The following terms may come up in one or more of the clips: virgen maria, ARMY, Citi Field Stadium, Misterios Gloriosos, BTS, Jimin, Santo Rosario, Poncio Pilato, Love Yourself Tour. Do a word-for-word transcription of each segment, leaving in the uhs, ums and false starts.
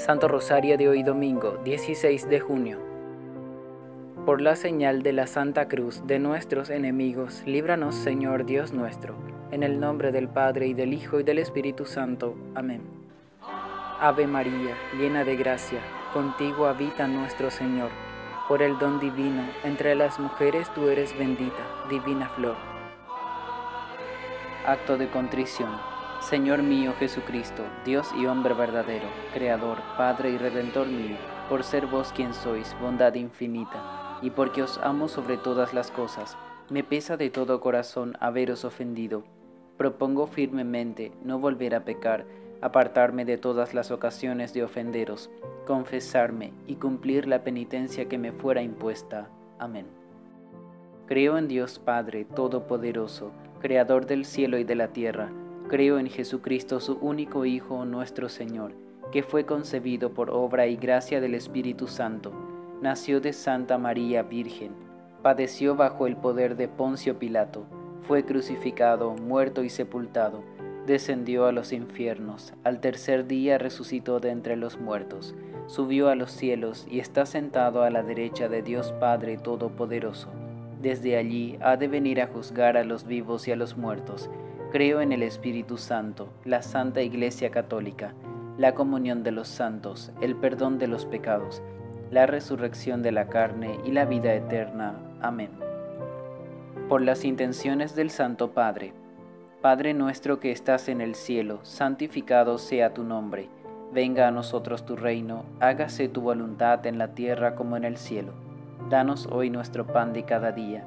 Santo Rosario de hoy domingo dieciséis de junio. Por la señal de la Santa Cruz de nuestros enemigos, líbranos, Señor Dios nuestro, en el nombre del Padre, y del Hijo, y del Espíritu Santo. Amén. Ave María, llena de gracia, contigo habita nuestro Señor. Por el don divino, entre las mujeres tú eres bendita, divina flor. Acto de contrición. Señor mío Jesucristo, Dios y hombre verdadero, Creador, Padre y Redentor mío, por ser vos quien sois, bondad infinita, y porque os amo sobre todas las cosas, me pesa de todo corazón haberos ofendido. Propongo firmemente no volver a pecar, apartarme de todas las ocasiones de ofenderos, confesarme y cumplir la penitencia que me fuera impuesta. Amén. Creo en Dios Padre Todopoderoso, Creador del cielo y de la tierra. Creo en Jesucristo, su único Hijo, nuestro Señor, que fue concebido por obra y gracia del Espíritu Santo, nació de Santa María Virgen, padeció bajo el poder de Poncio Pilato, fue crucificado, muerto y sepultado, descendió a los infiernos, al tercer día resucitó de entre los muertos, subió a los cielos y está sentado a la derecha de Dios Padre Todopoderoso. Desde allí ha de venir a juzgar a los vivos y a los muertos. Creo en el Espíritu Santo, la Santa Iglesia Católica, la comunión de los santos, el perdón de los pecados, la resurrección de la carne y la vida eterna. Amén. Por las intenciones del Santo Padre. Padre nuestro que estás en el cielo, santificado sea tu nombre. Venga a nosotros tu reino, hágase tu voluntad en la tierra como en el cielo. Danos hoy nuestro pan de cada día.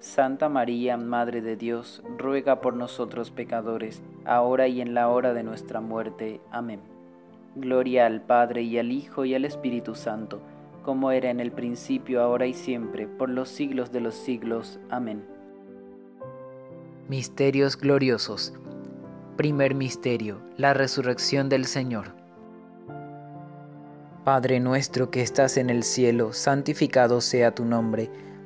Santa María, Madre de Dios, ruega por nosotros pecadores, ahora y en la hora de nuestra muerte. Amén. Gloria al Padre, y al Hijo, y al Espíritu Santo, como era en el principio, ahora y siempre, por los siglos de los siglos. Amén. Misterios gloriosos. Primer misterio, la resurrección del Señor. Padre nuestro que estás en el cielo, santificado sea tu nombre.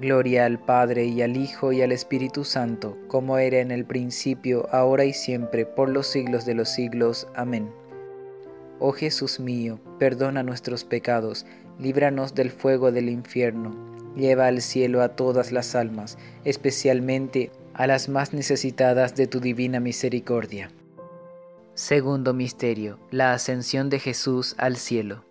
Gloria al Padre, y al Hijo, y al Espíritu Santo, como era en el principio, ahora y siempre, por los siglos de los siglos. Amén. Oh Jesús mío, perdona nuestros pecados, líbranos del fuego del infierno, lleva al cielo a todas las almas, especialmente a las más necesitadas de tu divina misericordia. Segundo misterio, la ascensión de Jesús al cielo.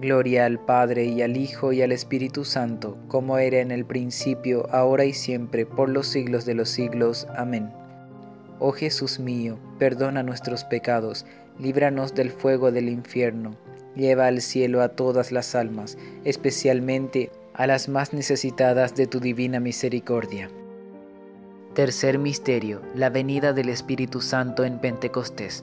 Gloria al Padre, y al Hijo, y al Espíritu Santo, como era en el principio, ahora y siempre, por los siglos de los siglos. Amén. Oh Jesús mío, perdona nuestros pecados, líbranos del fuego del infierno, lleva al cielo a todas las almas, especialmente a las más necesitadas de tu divina misericordia. Tercer misterio, la venida del Espíritu Santo en Pentecostés.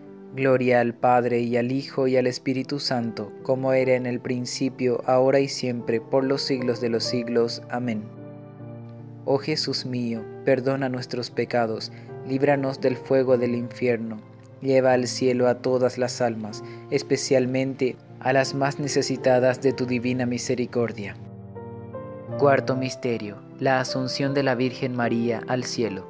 Gloria al Padre, y al Hijo, y al Espíritu Santo, como era en el principio, ahora y siempre, por los siglos de los siglos. Amén. Oh Jesús mío, perdona nuestros pecados, líbranos del fuego del infierno, lleva al cielo a todas las almas, especialmente a las más necesitadas de tu divina misericordia. Cuarto misterio, la Asunción de la Virgen María al cielo.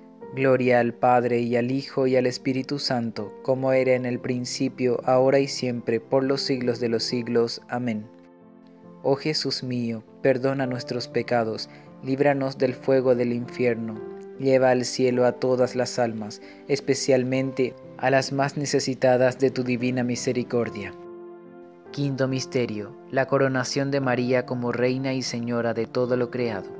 Gloria al Padre, y al Hijo, y al Espíritu Santo, como era en el principio, ahora y siempre, por los siglos de los siglos. Amén. Oh Jesús mío, perdona nuestros pecados, líbranos del fuego del infierno, lleva al cielo a todas las almas, especialmente a las más necesitadas de tu divina misericordia. Quinto misterio, la coronación de María como Reina y Señora de todo lo creado.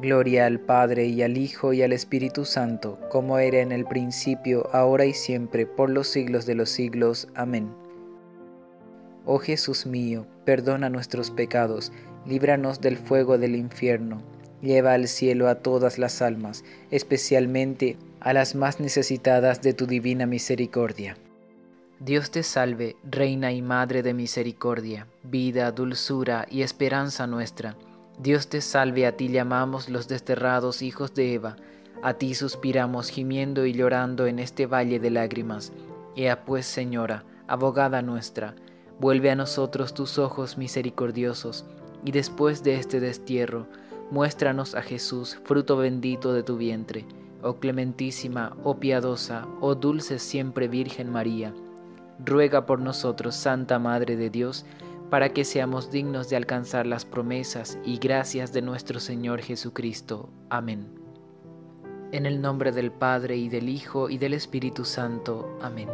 Gloria al Padre, y al Hijo, y al Espíritu Santo, como era en el principio, ahora y siempre, por los siglos de los siglos. Amén. Oh Jesús mío, perdona nuestros pecados, líbranos del fuego del infierno, lleva al cielo a todas las almas, especialmente a las más necesitadas de tu divina misericordia. Dios te salve, Reina y Madre de misericordia, vida, dulzura y esperanza nuestra. Dios te salve, a ti llamamos los desterrados hijos de Eva, a ti suspiramos gimiendo y llorando en este valle de lágrimas. Ea pues, Señora, abogada nuestra, vuelve a nosotros tus ojos misericordiosos, y después de este destierro, muéstranos a Jesús, fruto bendito de tu vientre. Oh clementísima, oh piadosa, oh dulce siempre Virgen María, ruega por nosotros, Santa Madre de Dios, para que seamos dignos de alcanzar las promesas y gracias de nuestro Señor Jesucristo. Amén. En el nombre del Padre, y del Hijo, y del Espíritu Santo. Amén.